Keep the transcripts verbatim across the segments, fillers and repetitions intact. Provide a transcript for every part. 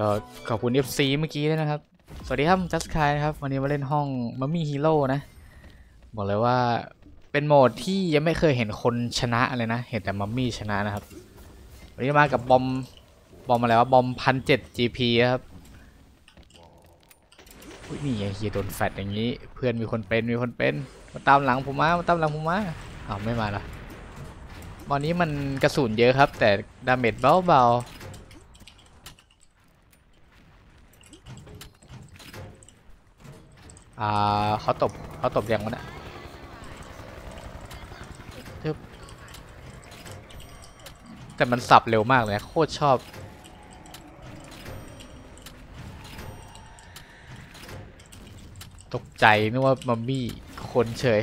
ก็ขอบคุณ เอฟ ซี เมื่อกี้ด้วยนะครับสวัสดีครับ Just Kai นะครับวันนี้มาเล่นห้อง Mummy Hero นะบอกเลยว่าเป็นโหมดที่ยังไม่เคยเห็นคนชนะเลยนะเห็นแต่มัมมี่ชนะนะครับวันนี้มากับบอมบอมอะไรวะบอมพันเจ็ด จี พี ครับอุ้ยนี่ไอ้เฮียโดนแฟตอย่างนี้เพื่อนมีคนเป็นมีคนเป็นมาตามหลังผมมามาตามหลังผมมาอ้าวไม่มาละตอนนี้มันกระสุนเยอะครับแต่ดาเมจเบาๆเขาตบเขาตบแรงมันอะแต่มันสับเร็วมากเลยโคตรชอบตกใจนึกว่ามัมมี่คนเฉย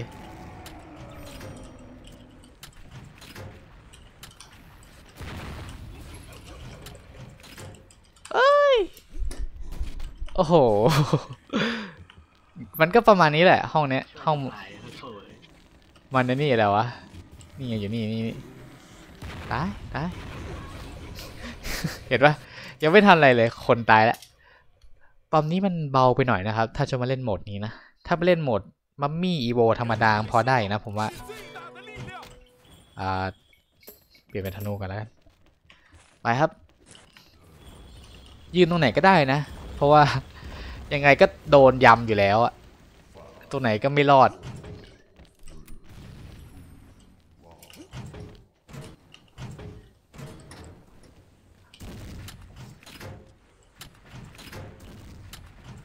เอ้ยโอ้โหมันก็ประมาณนี้แหละห้องเนี้ยห้องมันนี่อะไรวะนี่อยู่นี่นี่ตายตายเห็นปะยังไม่ทันอะไรเลยคนตายแล้วปอมนี้มันเบาไปหน่อยนะครับถ้าจะมาเล่นโหมดนี้นะถ้าไปเล่นโหมดมัมมี่อีโวธรรมดาพอได้นะผมว่าอ่าเปลี่ยนเป็นธนูกันแล้วไปครับยืนตรงไหนก็ได้นะเพราะว่ายังไงก็โดนยำอยู่แล้วอะตัวไหนก็ไม่รอดไ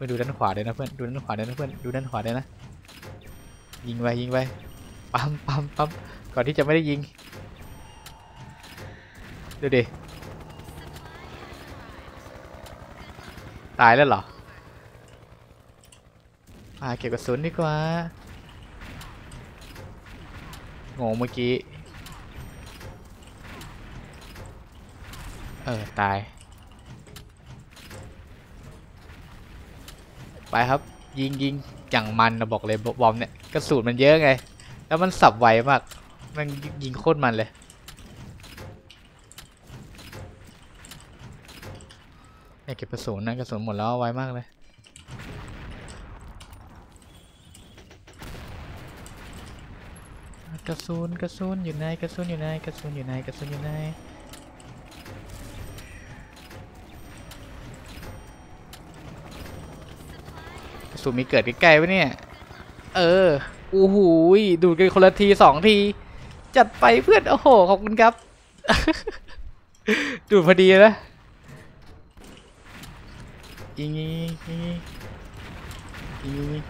ปดูด้านขวาเลยนะเพื่อนดูด้านขวาเลยนะเพื่อนดูด้านขวาเลยนะยิงไปยิงไปปั๊มปั๊มปั๊มก่อนที่จะไม่ได้ยิงดูดิตายแล้วเหรอเก็บกระสุนดีกว่างงเมื่อกี้เออตายไปครับยิงยิงอย่างมันนะบอกเลยบอมเนี่ยกระสุนมันเยอะไงแล้วมันสับไวมากมันยิงโคตรมันเลยเก็บกระสุนนะกระสุนหมดแล้วไวมากเลยกระสุนกระสุนอยู่ไหนกระสุนอยู่ไหนกระสุนอยู่ไหนกระสุนอยู่ไหนกระสุนมีเกิดใกล้ๆวะเนี่ยเอออู้หูยดูดกันคนละทีสองทีจัดไปเพื่อนโอ้โหขอบคุณครับ ดูดพอดีนะยิงยิงยิงยิง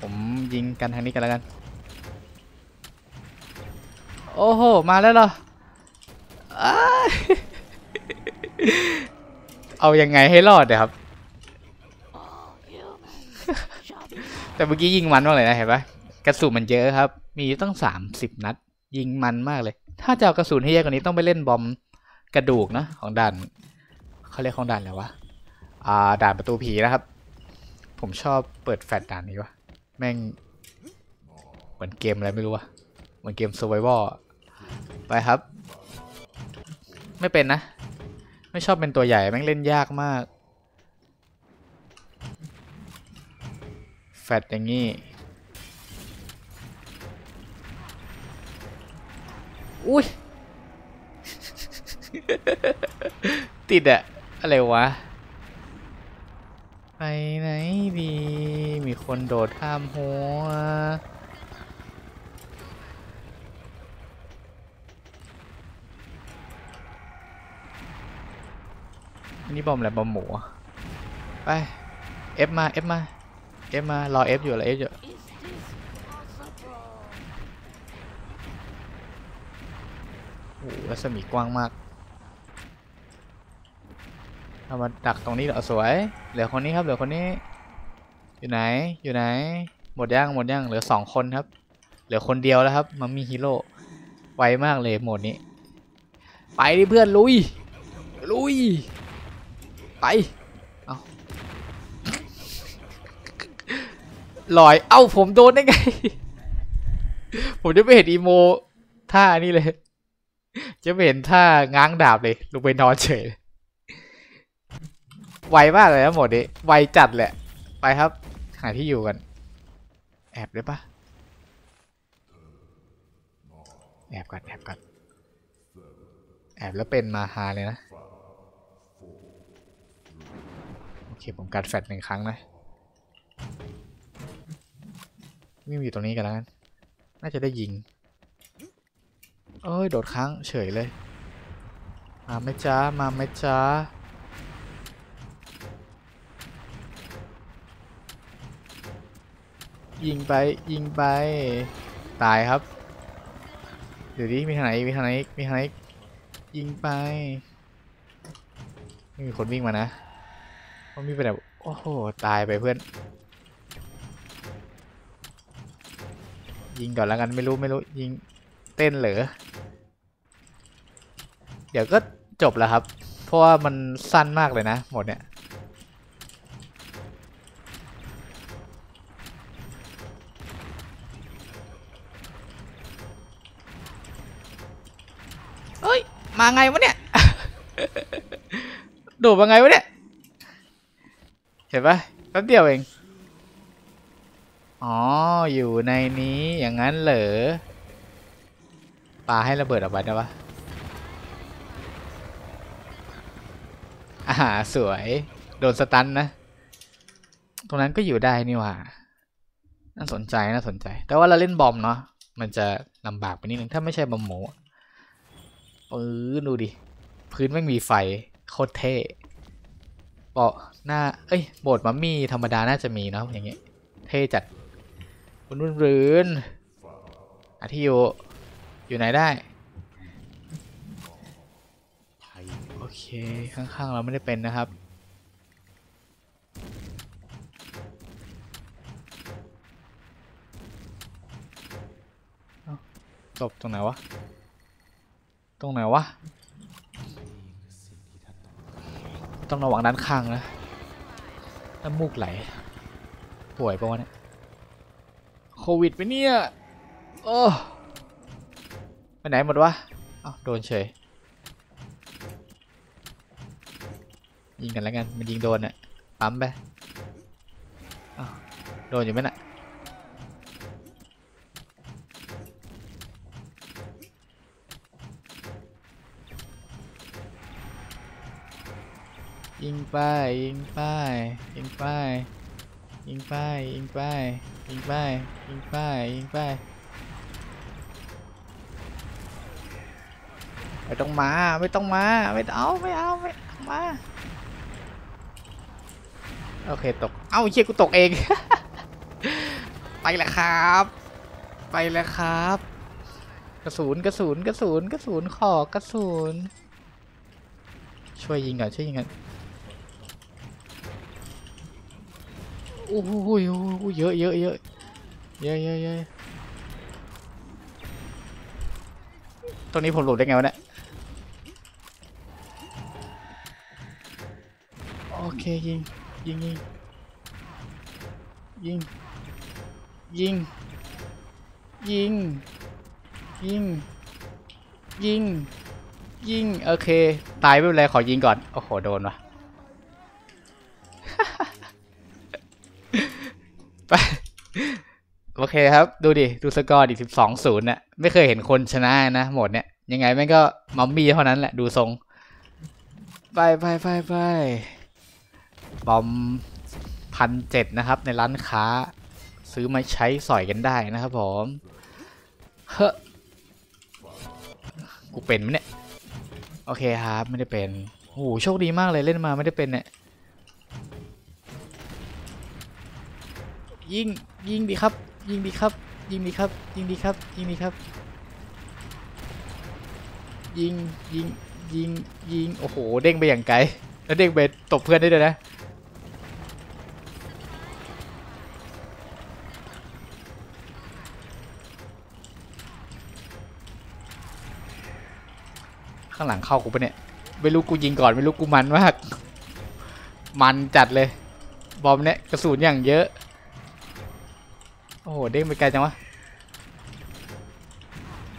ผมยิงกันทางนี้กันแล้วกันโอ้โหมาแล้วเหรอเอายังไงให้รอดเนี่ยครับแต่เมื่อกี้ยิงมันมากเลยนะเห็นปะกระสุนมันเยอะครับมีตั้งสามสิบนัดยิงมันมากเลยถ้าจะเอากระสุนให้เยอะกว่านี้ต้องไปเล่นบอมกระดูกนะของด่านเขาเรียกของด่านอะไรวะอ่าด่านประตูผีนะครับผมชอบเปิดแฟลชด่านนี้วะแม่งเหมือนเกมอะไรไม่รู้วะเหมือนเกม Survival ไปครับไม่เป็นนะไม่ชอบเป็นตัวใหญ่แม่งเล่นยากมากแฟลชอย่างงี้อุ้ย ติดอะอะไรวะไปไหนดีมีคนโดดข้ามหัวนี่บอมแล้วบอมหมูไปเอฟมาเอฟมาเอฟมารอเอฟอยู่รอเอฟอยู่โอ้รัศมีกว้างมากเอามาดักตรงนี้เหรอสวยเหลือคนนี้ครับเหลือคนนี้อยู่ไหนอยู่ไหนหมดย่างหมดย่างเหลือสองคนครับเหลือคนเดียวแล้วครับมัมมี่ฮีโร่ไวมากเลยโหมดนี้ไปดิเพื่อนลุยลุยไปเอาลอยเอ้าผมโดนได้ไง ผมจะไม่เห็นอีโมท่านี่เลยจะไม่เห็นท่าง้างดาบเลยลงไปนอนเฉย ไวมากเลยนะหมดดิไวจัดแหละไปครับหาที่อยู่กันแอบได้ปะแอบกันแอบกันแอบแล้วเป็นมาฮาเลยนะโอเคผมกัดแฟตหนึ่งครั้งนะวิ่งอยู่ตรงนี้กันแล้วกันน่าจะได้ยิงเอ้ยโดดค้างเฉยเลยมาไหมจ้ามาไหมจ้ายิงไปยิงไปตายครับเดี๋ยวนี้มีทางไหนมีทางไหนมีทางไหนยิงไปไม่มีคนวิ่งมานะมันมีไปแบบโอ้โหตายไปเพื่อนยิงก่อนแล้วกันไม่รู้ไม่รู้ยิงเต้นเหรอเดี๋ยวก็จบแล้วครับเพราะว่ามันสั้นมากเลยนะหมดเนี่ยเอ้ยมาไงวะเนี่ย โดดมาไงวะเนี่ยเห็นปะแป๊บเดียวเองอ๋ออยู่ในนี้อย่างนั้นเหรอปาให้ระเบิดออกมาได้ปะอ่าสวยโดนสตันนะตรงนั้นก็อยู่ได้นี่หว่าน่าสนใจน่าสนใจแต่ว่าเราเล่นบอมเนาะมันจะลำบากไปนิดนึงถ้าไม่ใช่บอมหมูปืนดูดิพื้นไม่มีไฟโคตรเท่เบาะหน้าเอ้ยโบดมัมมี่ธรรมดาน่าจะมีเนาะอย่างเงี้ยเท่จัดบุญรุ่นรื่นอาทิโยอยู่ไหนได้โอเคข้างๆเราไม่ได้เป็นนะครับจบตรงไหนวะตรงไหนวะต้องระวังด้านข้างนะน้ำมูกไหลป่วยปะวะเนี่ยโควิดไปเนี่ยโอ้ไปไหนหมดวะอ้าวโดนเฉยยิงกันแล้วกันมันยิงโดนน่ะปั๊มไปอ้าวโดนอยู่ไหมน่ะยิงไปยิงไปยิงไปยิงไปยิงไปยิงไปยิงไปยิงไปไม่ต้องมาไม่ต้องมาไม่เอาไม่เอาไม่มาโอเคตกเอ้าเชี่ยกูตกเอง ไปแล้วครับไปแล้วครับกระสุนกระสุนกระสุนกระสุนขอกระสุนช่วยยิงก่อนช่วยยิงก่อนโอ้โหเยอะเยอะเยอะเยอะเยอะเยอะตรงนี้ผมหลบได้ไงวะเนี่ยโอเคยิงยิงยิงยิงยิงยิงยิงยิงยิงโอเคตายไม่เป็นไรขอยิงก่อนโอ้โหโดนว่ะโอเคครับดูดิดูสกอร์ดิสิบสองศูนย์เนี่ยไม่เคยเห็นคนชนะนะหมดเนี่ยยังไงแม่งก็มัมมี่เท่านั้นแหละดูทรงไปไปไปไปบอมพันเจ็ดนะครับในร้านค้าซื้อมาใช้สอยกันได้นะครับผมเฮ้อกูเป็นไหมเนี่ยโอเคครับไม่ได้เป็นโอ้โหโชคดีมากเลยเล่นมาไม่ได้เป็นเนี่ยยิงยิงดีครับยิงดีครับยิงดีครับยิงดีครับยิงดีครับยิงยิงยิงยิงโอ้โหเด้งไปอย่างไกลแล้วเด้งไปตบเพื่อนได้เลยนะข้างหลังเข้ากูปะเนี่ยไม่รู้กูยิงก่อนไม่รู้กูมันมากมันจัดเลยบอมเนี่ยกระสุนอย่างเยอะโอ้โหเด้งไปไกลจังวะ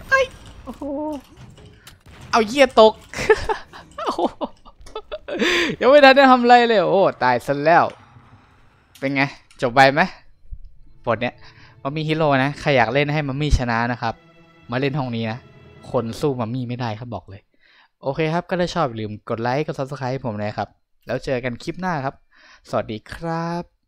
เอ้ยโอ้โหเอาเหี้ยตกโอ้โห ยังไม่ทันได้ทำไรเลยโอ้ตายซะแล้วเป็นไงจบไปไหมบทเนี้ยมัมมี่ฮีโร่นะใครอยากเล่นให้มัมมี่ชนะนะครับมาเล่นห้องนี้นะคนสู้มัมมี่ไม่ได้ครับบอกเลยโอเคครับก็ถ้าชอบอย่าลืมกดไลค์กดซับสไครป์ผมนะครับแล้วเจอกันคลิปหน้าครับสวัสดีครับ